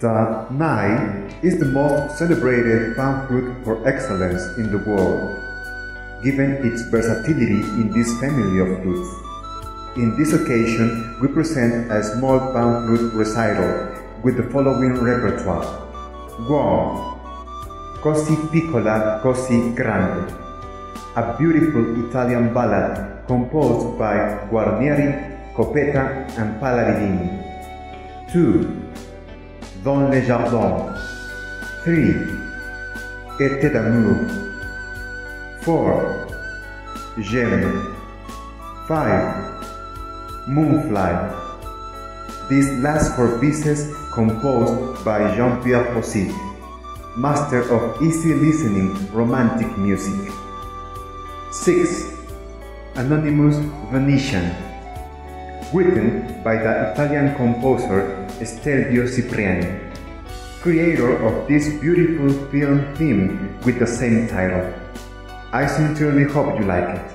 The nai is the most celebrated fan fruit for excellence in the world, given its versatility in this family of fruits. In this occasion, we present a small fan fruit recital with the following repertoire. 1. Così piccola, così grande, a beautiful Italian ballad composed by Guarnieri, Copetta, and Pallavivini. 2. Dans les jardins. 3. Été d'amour. 4. J'aime. 5. Moonfly. These last four pieces composed by Jean Pierre Posit, master of easy listening romantic music. 6. Anonymous Venetian, written by the Italian composer Stelvio Cipriani, creator of this beautiful film theme with the same title. I sincerely hope you like it.